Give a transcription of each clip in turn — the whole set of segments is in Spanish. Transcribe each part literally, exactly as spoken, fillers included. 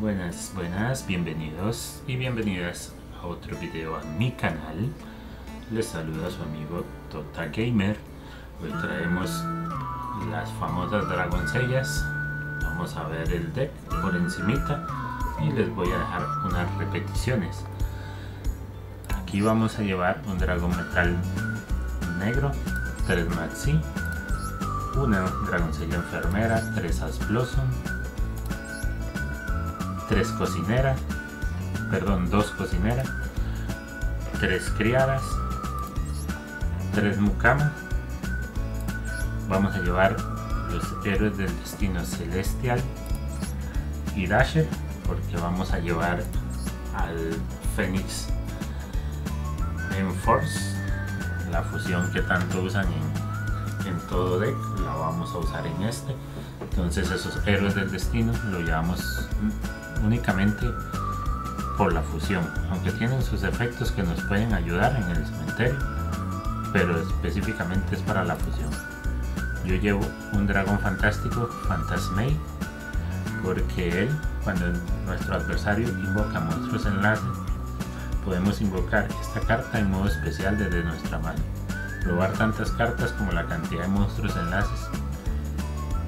Buenas, buenas, bienvenidos y bienvenidas a otro video a mi canal. Les saluda su amigo TotaGamer. Hoy traemos las famosas dragoncellas. Vamos a ver el deck por encimita y les voy a dejar unas repeticiones. Aquí vamos a llevar un dragón metal negro, tres Maxx C, una dragoncella enfermera, tres As Blossom, tres cocineras, perdón, dos cocineras, tres criadas, tres mucama. Vamos a llevar los héroes del destino celestial y Dasher, porque vamos a llevar al Phoenix Enforce, la fusión que tanto usan en, en todo deck, la vamos a usar en este. Entonces esos héroes del destino lo llevamos únicamente por la fusión, aunque tienen sus efectos que nos pueden ayudar en el cementerio, pero específicamente es para la fusión. Yo llevo un dragón fantástico Fantazmey, porque él, cuando nuestro adversario invoca monstruos enlace, podemos invocar esta carta en modo especial desde nuestra mano, robar tantas cartas como la cantidad de monstruos enlaces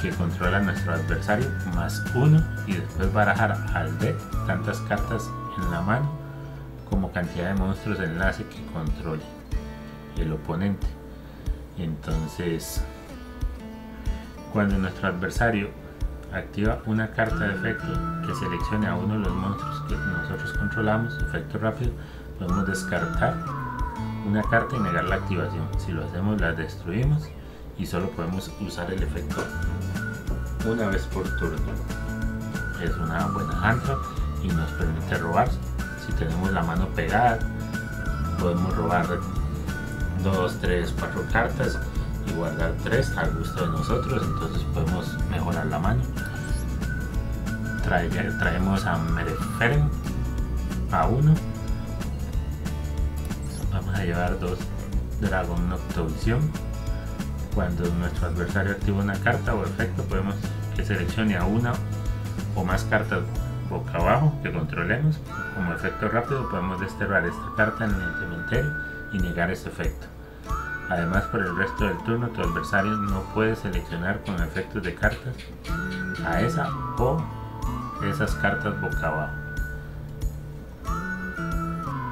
que controla nuestro adversario, más uno, y después barajar al deck tantas cartas en la mano como cantidad de monstruos de enlace que controle el oponente. Entonces, cuando nuestro adversario activa una carta de efecto que seleccione a uno de los monstruos que nosotros controlamos, efecto rápido, podemos descartar una carta y negar la activación. Si lo hacemos, la destruimos y solo podemos usar el efecto una vez por turno. Es una buena hand trap y nos permite robar. Si tenemos la mano pegada, podemos robar dos, tres, cuatro cartas y guardar tres al gusto de nosotros, entonces podemos mejorar la mano. Trae, traemos a Meraferen a uno. Vamos a llevar dos Dragón Noctovisión. Cuando nuestro adversario activa una carta o efecto, podemos que seleccione a una o más cartas boca abajo que controlemos. Como efecto rápido, podemos desterrar esta carta en el cementerio y negar ese efecto. Además, por el resto del turno, tu adversario no puede seleccionar con efectos de cartas a esa o esas cartas boca abajo.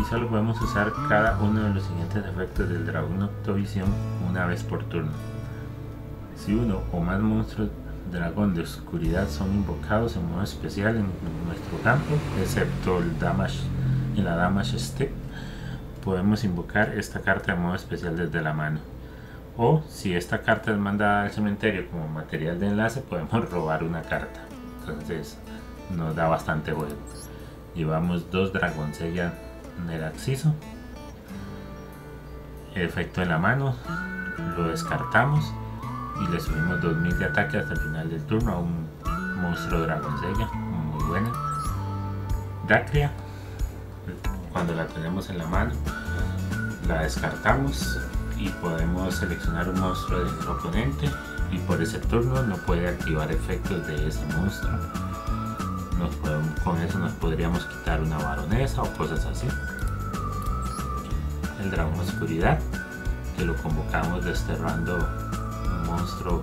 Y solo podemos usar cada uno de los siguientes efectos del dragón Noctovisión una vez por turno. Si uno o más monstruos dragón de oscuridad son invocados en modo especial en nuestro campo, excepto el damage y la damage step, podemos invocar esta carta de modo especial desde la mano. O si esta carta es mandada al cementerio como material de enlace, podemos robar una carta. Entonces nos da bastante juego. Llevamos dos dragoncellas Neracico, efecto en la mano, lo descartamos y le subimos dos mil de ataque hasta el final del turno a un monstruo dragoncella, muy buena. Dacria, cuando la tenemos en la mano, la descartamos y podemos seleccionar un monstruo del oponente, y por ese turno no puede activar efectos de ese monstruo. Nos podemos, con eso nos podríamos quitar una baronesa o cosas así. El dragón oscuridad, que lo convocamos desterrando un monstruo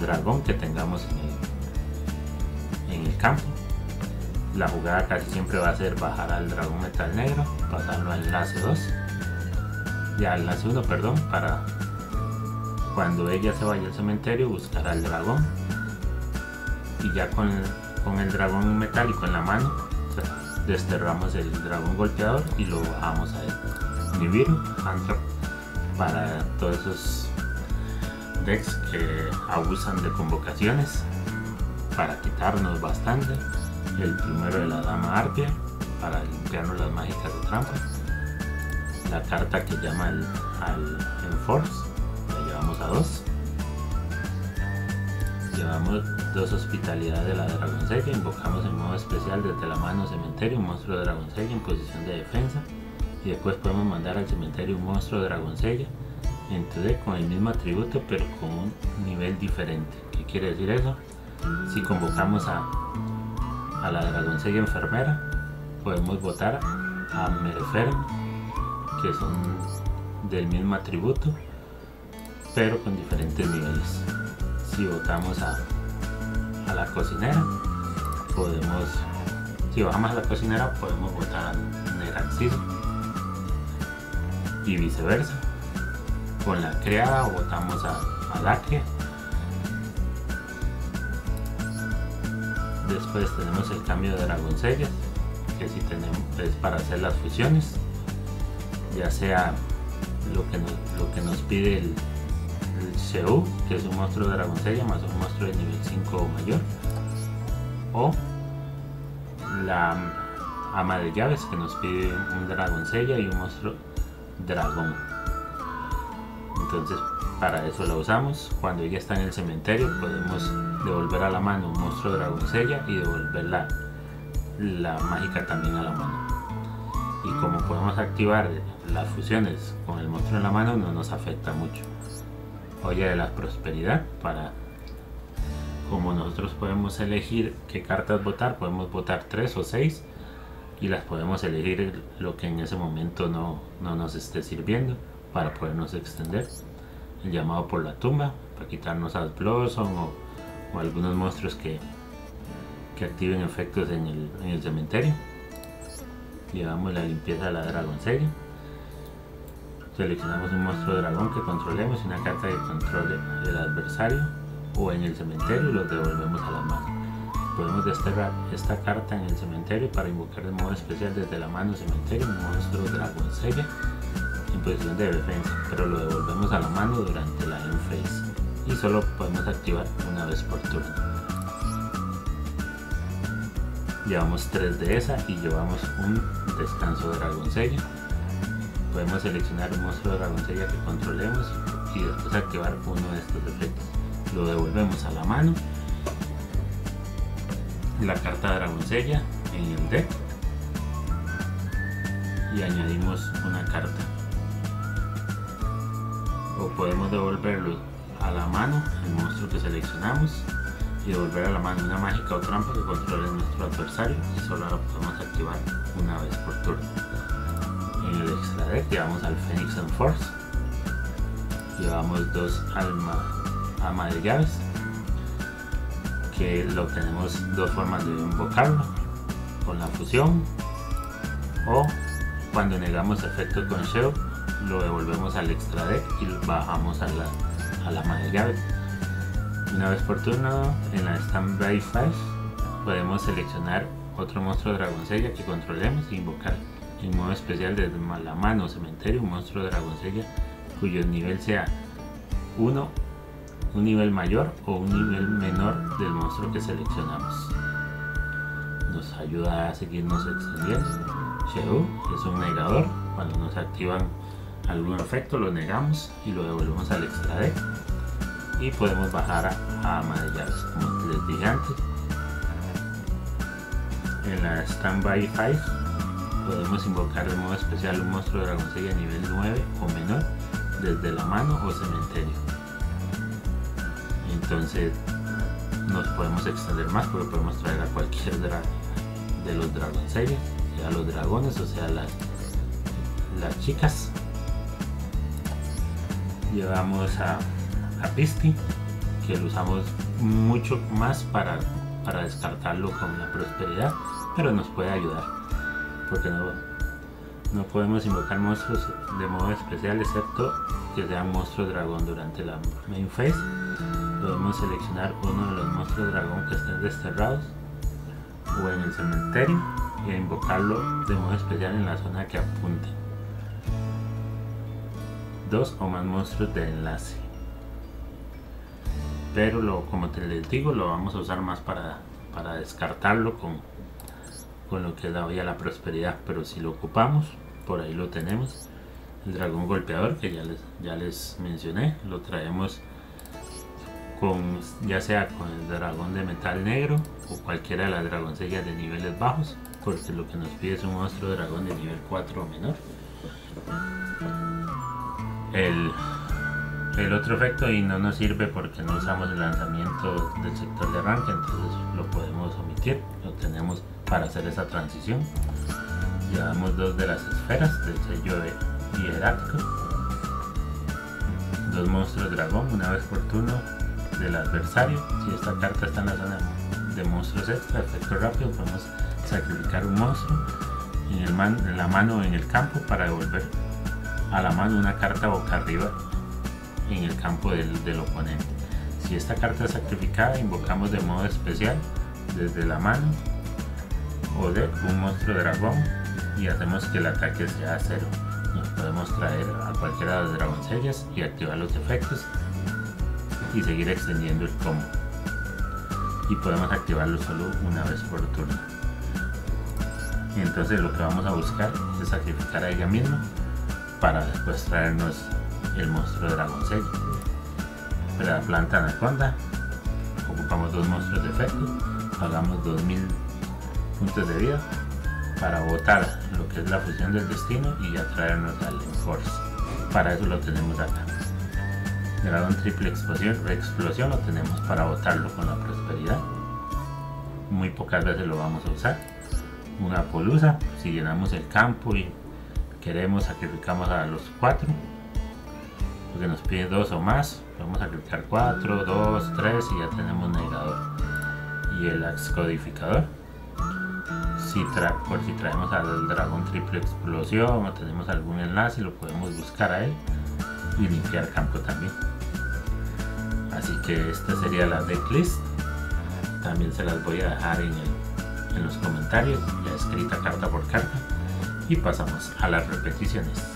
dragón que tengamos en el, en el campo. La jugada casi siempre va a ser bajar al dragón metal negro, pasarlo a enlace dos, ya enlace uno, perdón, para cuando ella se vaya al cementerio buscar al dragón, y ya con el con el dragón metálico en la mano, desterramos el dragón golpeador y lo bajamos a él. Nibiru, handtrap para todos esos decks que abusan de convocaciones para quitarnos bastante. El primero de la Dama Arpia para limpiarnos las mágicas de trampa. La carta que llama al, al Enforce, la llevamos a dos. activamos dos hospitalidades de la Dragoncella, invocamos el modo especial desde la mano cementerio un monstruo de Dragoncella en posición de defensa, y después podemos mandar al cementerio un monstruo de Dragoncella entonces con el mismo atributo pero con un nivel diferente. ¿Qué quiere decir eso? Si convocamos a, a la Dragoncella Enfermera, podemos votar a Meraferen, que son del mismo atributo pero con diferentes niveles. Si votamos a, a la cocinera, podemos, si bajamos a la cocinera, podemos votar a Neracico y viceversa. Con la criada votamos a, a Dacria. Después tenemos el cambio de dragoncellas, que si tenemos es para hacer las fusiones, ya sea lo que nos, lo que nos pide el, el Sheou, que es un monstruo de Dragoncella más un monstruo de nivel cinco o mayor, o la Hamadellaves, que nos pide un Dragoncella y un monstruo dragón. Entonces para eso la usamos. Cuando ella está en el cementerio, podemos devolver a la mano un monstruo de Dragoncella y devolver la, la mágica también a la mano. Y como podemos activar las fusiones con el monstruo en la mano, no nos afecta mucho. Olla de la prosperidad, para como nosotros podemos elegir qué cartas votar, podemos votar tres o seis y las podemos elegir lo que en ese momento no, no nos esté sirviendo para podernos extender. El llamado por la tumba, para quitarnos al Blossom o, o algunos monstruos que, que activen efectos en el, en el cementerio. Llevamos la limpieza de la Dragoncella. Seleccionamos un monstruo dragón que controlemos y una carta que controle el adversario o en el cementerio, y los devolvemos a la mano. Podemos desterrar esta carta en el cementerio para invocar de modo especial desde la mano cementerio un monstruo Dragoncella en posición de defensa, pero lo devolvemos a la mano durante la end phase y solo podemos activar una vez por turno. Llevamos tres de esa y llevamos un descanso Dragoncella. Podemos seleccionar un monstruo de Dragoncella que controlemos y después activar uno de estos efectos. Lo devolvemos a la mano, la carta de Dragoncella en el deck, y añadimos una carta. O podemos devolverlo a la mano, el monstruo que seleccionamos, y devolver a la mano una mágica o trampa que controle nuestro adversario, y solo la podemos activar una vez por turno. En el extra deck llevamos al Phoenix Enforce, llevamos dos Hamadellaves, que lo tenemos dos formas de invocarlo: con la fusión, o cuando negamos efectos con Sheou, lo devolvemos al extra deck y lo bajamos a la, a la Hamadellaves. Una vez por turno, en la Standby phase, podemos seleccionar otro monstruo de Dragoncella que controlemos e invocar en modo especial desde la mano cementerio un monstruo de Dragoncella cuyo nivel sea uno, un nivel mayor o un nivel menor del monstruo que seleccionamos. Nos ayuda a seguirnos extendiendo. Sheou es un negador. Cuando nos activan algún efecto, lo negamos y lo devolvemos al extra deck, y podemos bajar a Hamadellaves como les dije antes. En la Standby phase podemos invocar de modo especial un monstruo de Dragoncella nivel nueve o menor desde la mano o cementerio. Entonces nos podemos extender más porque podemos traer a cualquier dra de los Dragoncellas, sea los dragones o sea las, las chicas. Llevamos a, a Pisty, que lo usamos mucho más para, para descartarlo con la prosperidad, pero nos puede ayudar porque no, no podemos invocar monstruos de modo especial excepto que sean monstruos dragón durante la main phase. Podemos seleccionar uno de los monstruos dragón que estén desterrados o en el cementerio y e invocarlo de modo especial en la zona que apunte. Dos o más monstruos de enlace, pero lo, como te les digo, lo vamos a usar más para, para descartarlo con con lo que da hoy a la prosperidad, pero si lo ocupamos, por ahí lo tenemos. El dragón golpeador, que ya les, ya les mencioné, lo traemos con, ya sea con el dragón de metal negro o cualquiera de las dragoncellas de niveles bajos, porque lo que nos pide es un monstruo dragón de nivel cuatro o menor. El, el otro efecto y no nos sirve porque no usamos el lanzamiento del sector de arranque, entonces lo podemos omitir, lo tenemos para hacer esa transición. Llevamos dos de las esferas del sello de hierárquico, dos monstruos dragón una vez por turno del adversario. Si esta carta está en la zona de monstruos extra, efecto rápido, podemos sacrificar un monstruo en, el man, en la mano o en el campo para devolver a la mano una carta boca arriba en el campo del, del oponente. Si esta carta es sacrificada, invocamos de modo especial desde la mano o de un monstruo dragón y hacemos que el ataque sea cero. Nos podemos traer a cualquiera de las dragoncellas y activar los efectos y seguir extendiendo el combo, y podemos activarlo solo una vez por turno. Entonces lo que vamos a buscar es sacrificar a ella misma para después traernos el monstruo dragoncella. Para la planta anaconda ocupamos dos monstruos de efecto, pagamos dos mil puntos de vida para botar lo que es la fusión del destino y ya traernos al Enforce. Para eso lo tenemos acá. Dragón triple explosión, explosión lo tenemos para botarlo con la prosperidad, muy pocas veces lo vamos a usar. Una polusa, si llenamos el campo y queremos, sacrificamos a los cuatro, porque nos pide dos o más, vamos a sacrificar cuatro, dos, tres y ya tenemos negador y el excodificador. Si tra por si traemos al dragón triple explosión o tenemos algún enlace, lo podemos buscar a él y limpiar campo también. Así que esta sería la decklist, también se las voy a dejar en, el, en los comentarios, ya escrita carta por carta, y pasamos a las repeticiones.